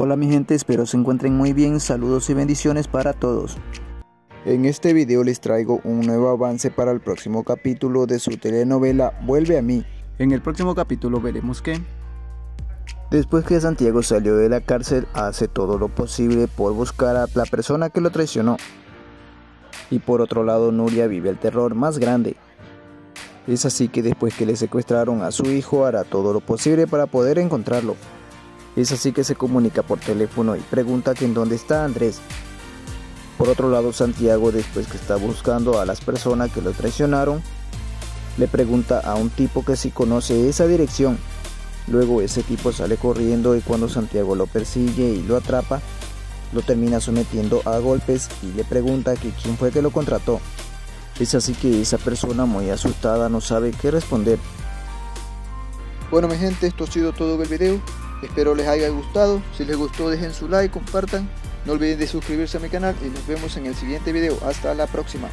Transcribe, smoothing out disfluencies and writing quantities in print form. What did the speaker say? Hola mi gente, espero se encuentren muy bien, saludos y bendiciones para todos. En este video les traigo un nuevo avance para el próximo capítulo de su telenovela Vuelve a mí. En el próximo capítulo veremos que después que Santiago salió de la cárcel, hace todo lo posible por buscar a la persona que lo traicionó. Y por otro lado, Nuria vive el terror más grande. Es así que después que le secuestraron a su hijo, hará todo lo posible para poder encontrarlo. Es así que se comunica por teléfono y pregunta que en dónde está Andrés. Por otro lado, Santiago, después que está buscando a las personas que lo traicionaron, le pregunta a un tipo que sí conoce esa dirección. Luego ese tipo sale corriendo y cuando Santiago lo persigue y lo atrapa, lo termina sometiendo a golpes y le pregunta que quién fue que lo contrató. Es así que esa persona, muy asustada, no sabe qué responder. Bueno mi gente, esto ha sido todo el video. Espero les haya gustado. Si les gustó, dejen su like, compartan, no olviden de suscribirse a mi canal y nos vemos en el siguiente video. Hasta la próxima.